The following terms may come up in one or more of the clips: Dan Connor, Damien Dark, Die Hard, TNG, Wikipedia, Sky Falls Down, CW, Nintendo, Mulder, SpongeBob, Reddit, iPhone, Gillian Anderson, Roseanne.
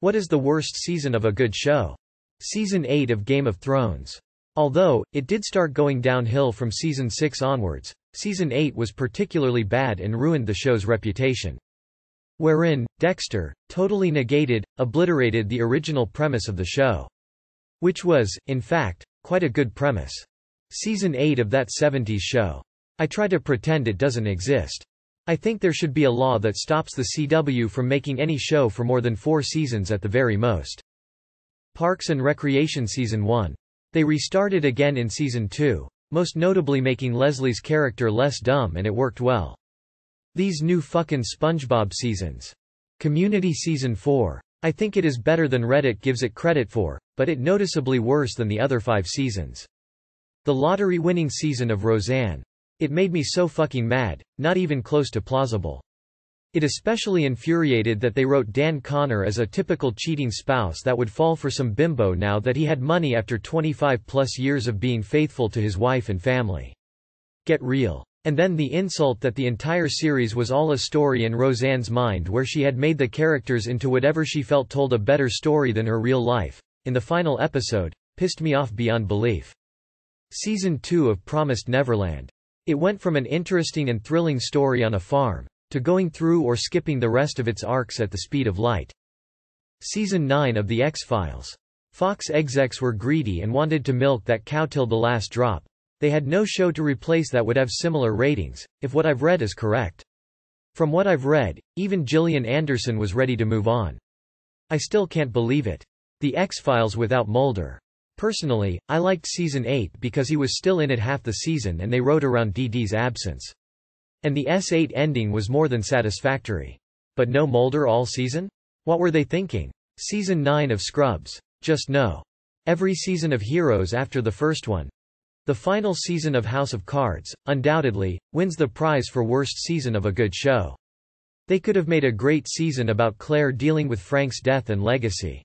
What is the worst season of a good show? Season 8 of Game of Thrones. Although, it did start going downhill from Season 6 onwards, Season 8 was particularly bad and ruined the show's reputation. Wherein, Dexter, totally obliterated the original premise of the show. Which was, in fact, quite a good premise. Season 8 of that 70s show. I try to pretend it doesn't exist. I think there should be a law that stops the CW from making any show for more than 4 seasons at the very most. Parks and Recreation Season 1. They restarted again in Season 2, most notably making Leslie's character less dumb, and it worked well. These new fucking SpongeBob seasons. Community Season 4. I think it is better than Reddit gives it credit for, but it noticeably worse than the other 5 seasons. The lottery-winning season of Roseanne. It made me so fucking mad, not even close to plausible. It especially infuriated that they wrote Dan Connor as a typical cheating spouse that would fall for some bimbo now that he had money after 25+ years of being faithful to his wife and family. Get real. And then the insult that the entire series was all a story in Roseanne's mind where she had made the characters into whatever she felt told a better story than her real life, in the final episode, pissed me off beyond belief. Season 2 of Promised Neverland. It went from an interesting and thrilling story on a farm, to going through or skipping the rest of its arcs at the speed of light. Season 9 of The X-Files. Fox execs were greedy and wanted to milk that cow till the last drop. They had no show to replace that would have similar ratings, if what I've read is correct. From what I've read, even Gillian Anderson was ready to move on. I still can't believe it. The X-Files without Mulder. Personally, I liked Season 8 because he was still in it half the season and they wrote around Dee Dee's absence. And the S8 ending was more than satisfactory. But no Mulder all season? What were they thinking? Season 9 of Scrubs. Just no. Every season of Heroes after the first one. The final season of House of Cards, undoubtedly, wins the prize for worst season of a good show. They could have made a great season about Claire dealing with Frank's death and legacy.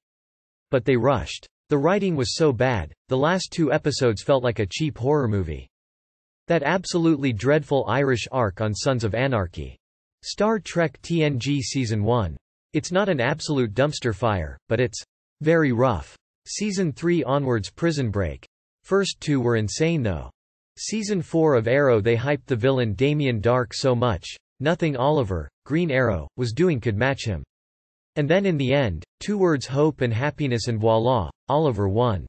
But they rushed. The writing was so bad, the last 2 episodes felt like a cheap horror movie. That absolutely dreadful Irish arc on Sons of Anarchy. Star Trek TNG Season 1. It's not an absolute dumpster fire, but it's very rough. Season 3 onwards Prison Break. First 2 were insane though. Season 4 of Arrow they hyped the villain Damien Dark so much, nothing Oliver, Green Arrow, was doing could match him. And then in the end, 2 words hope and happiness and voila, Oliver won.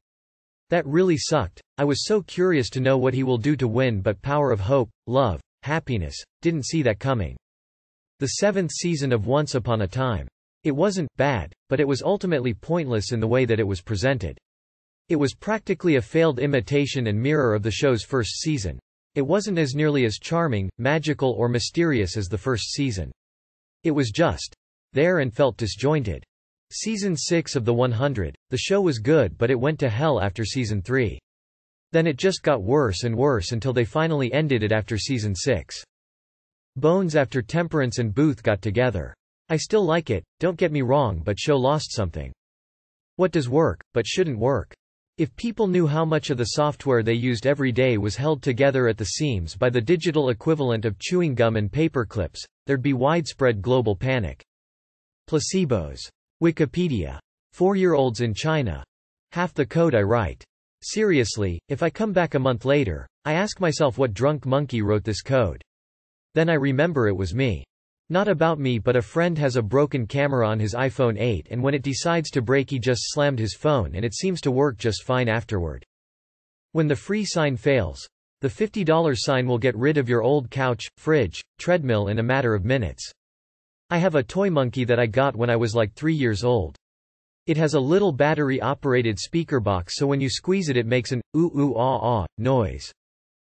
That really sucked. I was so curious to know what he will do to win, but Power of Hope, Love, Happiness, didn't see that coming. The 7th season of Once Upon a Time. It wasn't bad, but it was ultimately pointless in the way that it was presented. It was practically a failed imitation and mirror of the show's first season. It wasn't as nearly as charming, magical or mysterious as the first season. It was just there and felt disjointed. Season 6 of The 100, the show was good but it went to hell after Season 3. Then it just got worse and worse until they finally ended it after Season 6. Bones after Temperance and Booth got together. I still like it, don't get me wrong, but show lost something. What does work, but shouldn't work? If people knew how much of the software they used every day was held together at the seams by the digital equivalent of chewing gum and paper clips, there'd be widespread global panic. Placebos. Wikipedia. 4-year-olds in China. Half the code I write. Seriously, if I come back a month later, I ask myself what drunk monkey wrote this code. Then I remember it was me. Not about me, but a friend has a broken camera on his iPhone 8 and when it decides to break he just slammed his phone and it seems to work just fine afterward. When the free sign fails, the $50 sign will get rid of your old couch, fridge, treadmill in a matter of minutes. I have a toy monkey that I got when I was like 3 years old. It has a little battery-operated speaker box so when you squeeze it it makes an ooh-ooh-ah-ah noise.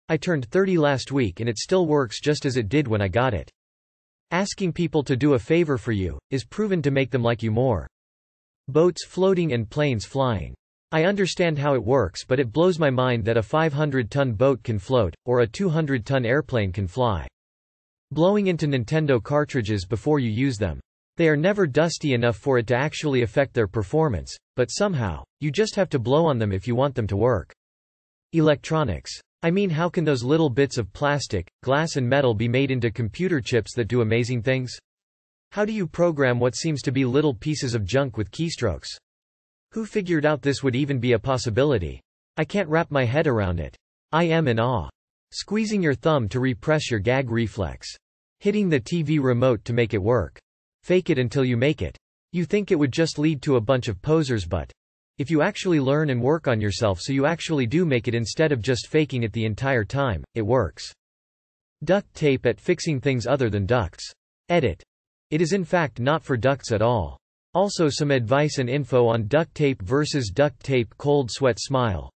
I turned 30 last week and it still works just as it did when I got it. Asking people to do a favor for you is proven to make them like you more. Boats floating and planes flying. I understand how it works, but it blows my mind that a 500-ton boat can float, or a 200-ton airplane can fly. Blowing into Nintendo cartridges before you use them. They are never dusty enough for it to actually affect their performance, but somehow, you just have to blow on them if you want them to work. Electronics. I mean, how can those little bits of plastic, glass and metal be made into computer chips that do amazing things? How do you program what seems to be little pieces of junk with keystrokes? Who figured out this would even be a possibility? I can't wrap my head around it. I am in awe. Squeezing your thumb to repress your gag reflex. Hitting the TV remote to make it work. Fake it until you make it. You think it would just lead to a bunch of posers, but if you actually learn and work on yourself so you actually do make it instead of just faking it the entire time, it works. Duct tape at fixing things other than ducts. Edit. It is in fact not for ducts at all. Also some advice and info on duct tape versus duct tape. Cold sweat smile.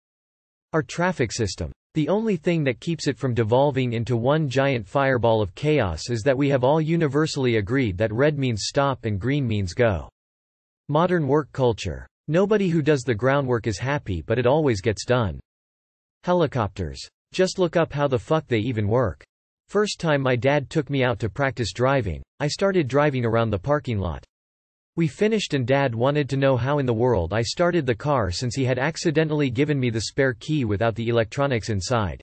Our traffic system. The only thing that keeps it from devolving into one giant fireball of chaos is that we have all universally agreed that red means stop and green means go. Modern work culture. Nobody who does the groundwork is happy, but it always gets done. Helicopters. Just look up how the fuck they even work. First time my dad took me out to practice driving, I started driving around the parking lot. We finished and dad wanted to know how in the world I started the car since he had accidentally given me the spare key without the electronics inside.